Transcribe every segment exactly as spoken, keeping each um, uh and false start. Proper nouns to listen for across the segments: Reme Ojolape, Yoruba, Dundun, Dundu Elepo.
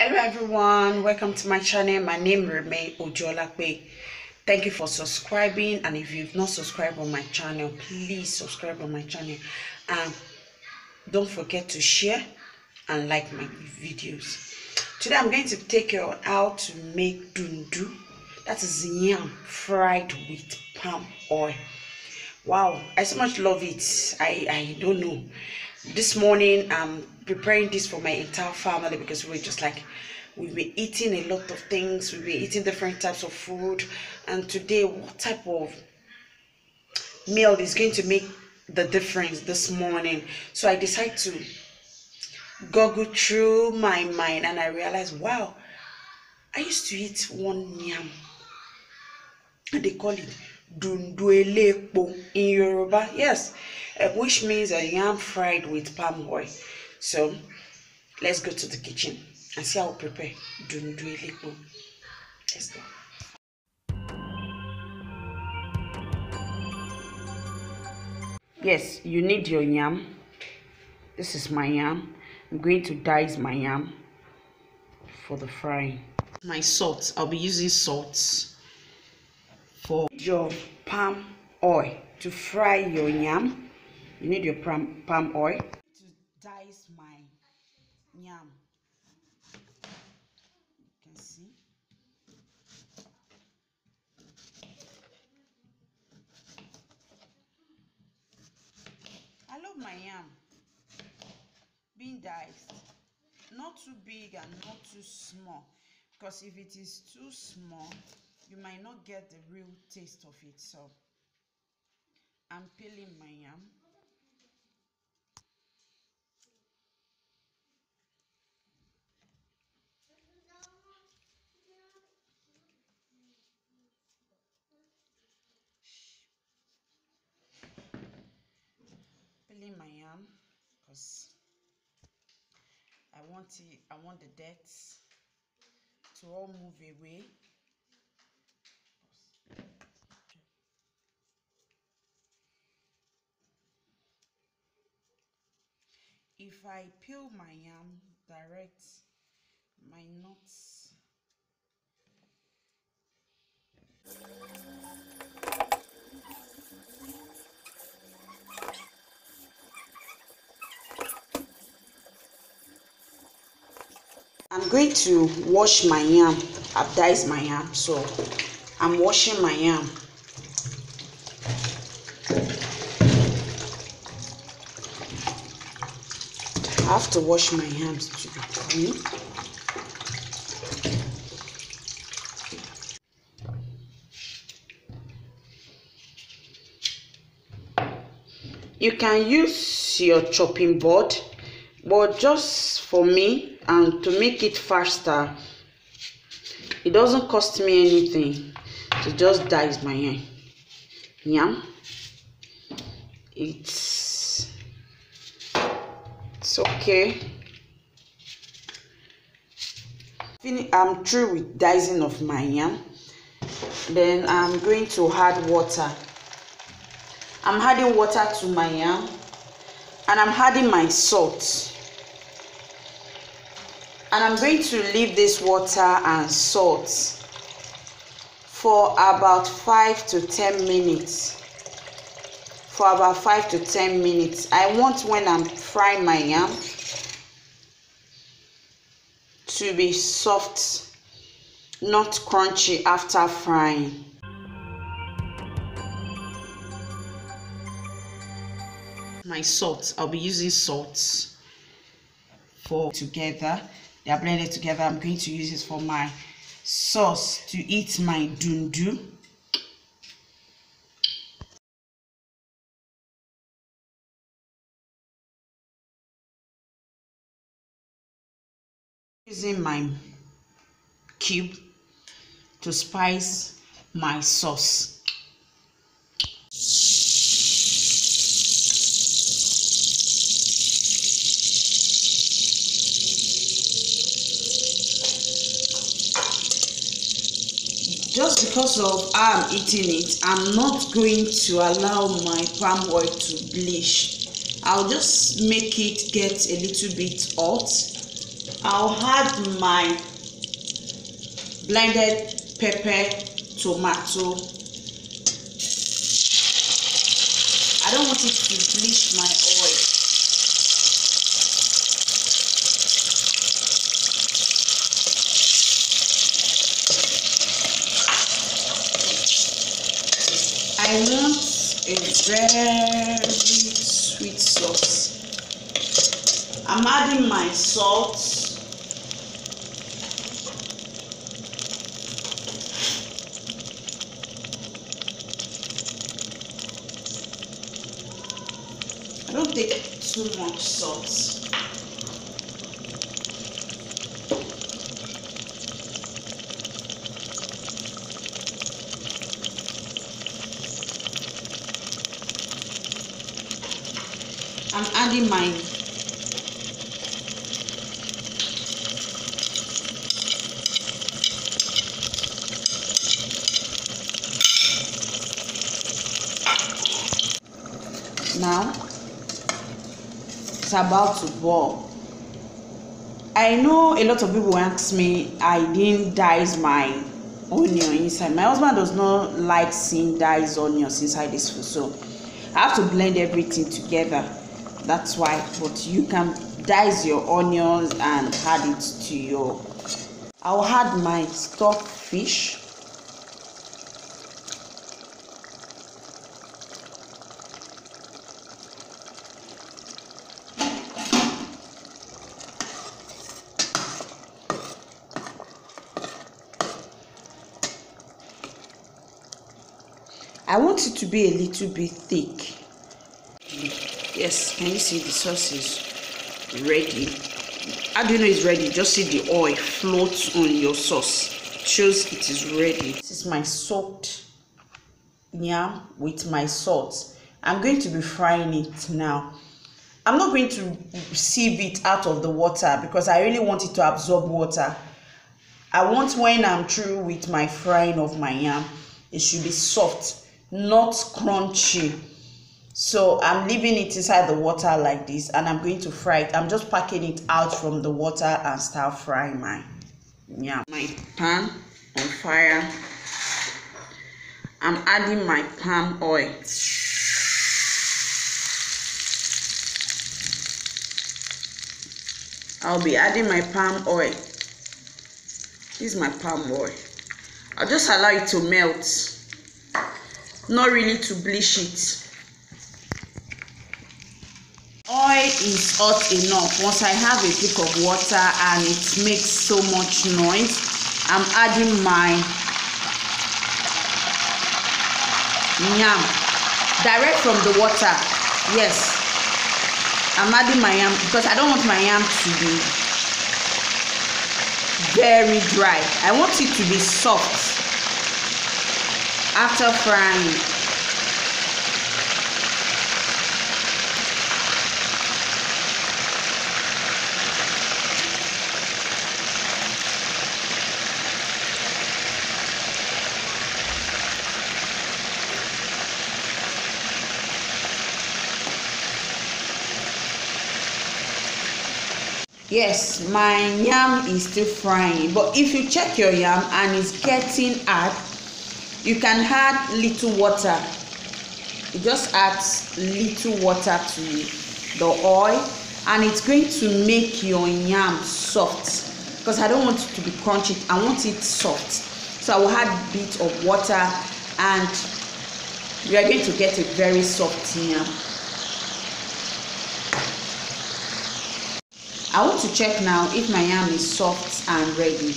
Hello everyone, welcome to my channel. My name is Reme Ojolape. Thank you for subscribing, and if you've not subscribed on my channel, please subscribe on my channel and don't forget to share and like my videos. Today I'm going to take you how to make dundu, that is yam fried with palm oil. Wow, I so much love it. I, I don't know. This morning I'm preparing this for my entire family because we're just like we've been eating a lot of things, we've been eating different types of food, and today what type of meal is going to make the difference this morning? So I decided to goggle through my mind and I realized, wow, I used to eat one yam and they call it Dundu Elepo in Yoruba, yes, which means a yam fried with palm oil. So let's go to the kitchen and see how we prepare Dundu Elepo. Let's go. Yes, you need your yam. This is my yam. I'm going to dice my yam for the frying. My salt. I'll be using salt. For your palm oil to fry your yam, you need your palm, palm oil. To dice my yam, you can see. I love my yam being diced, not too big and not too small, because if it is too small, you might not get the real taste of it. So I'm peeling my yam. Peeling my yam because I want it, I want the dirt to all move away. If I peel my yam direct, my nuts. I'm going to wash my yam. I've diced my yam, so I'm washing my yam. I have to wash my yams to be clean. You can use your chopping board, but just for me and to make it faster, it doesn't cost me anything to just dice my yam. Yam. It's It's okay. I'm through with dicing of my yam. Then I'm going to add water. I'm adding water to my yam, and I'm adding my salt. And I'm going to leave this water and salt for about five to ten minutes. For about five to ten minutes. I want when I'm frying my yam to be soft, not crunchy after frying. My salt. I'll be using salt for together. They are blended together. I'm going to use it for my sauce to eat my dundu. Using my cube to spice my sauce. Just because of how I'm eating it, I'm not going to allow my palm oil to bleach. I'll just make it get a little bit hot. I'll add my blended pepper, tomato. I don't want it to bleach my oil. I want a very sweet sauce. I'm adding my salt. I don't take too much salt. I'm adding my now. It's about to boil. I know a lot of people ask me I didn't dice my onion inside. My husband does not like seeing diced onions inside this food, so I have to blend everything together. That's why. But you can dice your onions and add it to your. I'll add my stock fish. I want it to be a little bit thick. Yes, can you see the sauce is ready? How do you know it's ready? Just see the oil floats on your sauce. It shows it is ready. This is my soaked yam with my salt. I'm going to be frying it now. I'm not going to sieve it out of the water because I really want it to absorb water. I want when I'm through with my frying of my yam, it should be soft, not crunchy. So I'm leaving it inside the water like this, and I'm going to fry it. I'm just packing it out from the water and start frying my yam. My pan on fire. I'm adding my palm oil. I'll be adding my palm oil. This is my palm oil. I'll just allow it to melt. Not really to bleach it. Oil is hot enough. Once I have a drop of water and it makes so much noise, I'm adding my yam direct from the water. Yes, I'm adding my yam because I don't want my yam to be very dry. I want it to be soft after frying. Yes, my yam is still frying, but if you check your yam and it's getting hard, you can add little water. You just add little water to the oil, and it's going to make your yam soft because I don't want it to be crunchy. I want it soft, so I will add a bit of water, and you are going to get a very soft yam. I want to check now if my yam is soft and ready.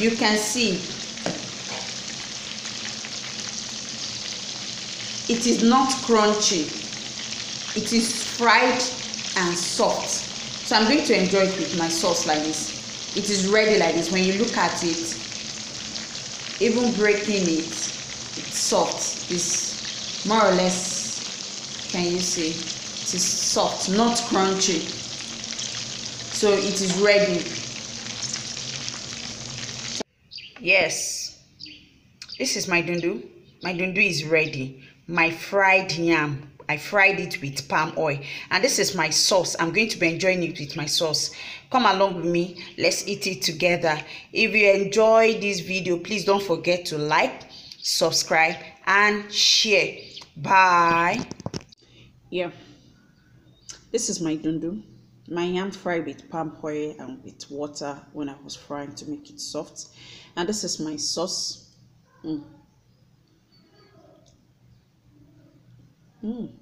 You can see it is not crunchy. It is fried and soft. So I'm going to enjoy it with my sauce like this. It is ready like this. When you look at it, even breaking it, it's soft. It's more or less, can you see? It is soft, not crunchy. So it is ready. Yes, this is my dundu. My dundu is ready. My fried yam. I I fried it with palm oil, and this is my sauce. I'm going to be enjoying it with my sauce. Come along with me, let's eat it together. If you enjoyed this video, please don't forget to like, subscribe and share. Bye. Yeah, this is my dundu, my yam fried with palm oil and with water when I was frying to make it soft, and this is my sauce. mm. Mm.